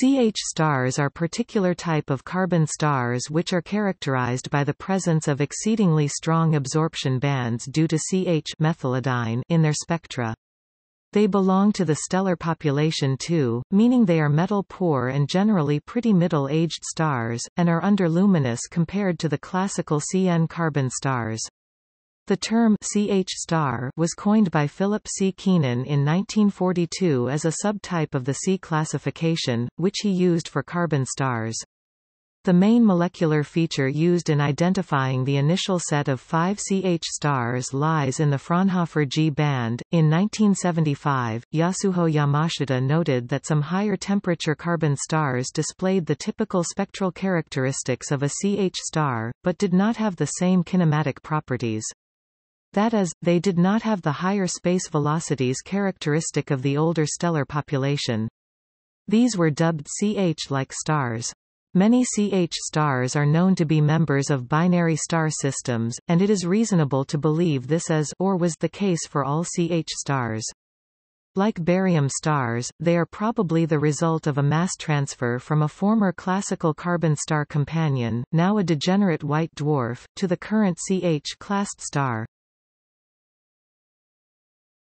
CH stars are particular type of carbon stars which are characterized by the presence of exceedingly strong absorption bands due to CH methylidine in their spectra. They belong to the stellar population II, meaning they are metal-poor and generally pretty middle-aged stars, and are underluminous compared to the classical CN carbon stars. The term CH star was coined by Philip C. Keenan in 1942 as a subtype of the C classification, which he used for carbon stars. The main molecular feature used in identifying the initial set of 5 CH stars lies in the Fraunhofer G band. In 1975, Yasuho Yamashita noted that some higher temperature carbon stars displayed the typical spectral characteristics of a CH star, but did not have the same kinematic properties. That is, they did not have the higher space velocities characteristic of the older stellar population. These were dubbed CH-like stars. Many CH stars are known to be members of binary star systems, and it is reasonable to believe this is or was the case for all CH stars. Like barium stars, they are probably the result of a mass transfer from a former classical carbon star companion, now a degenerate white dwarf, to the current CH-classed star.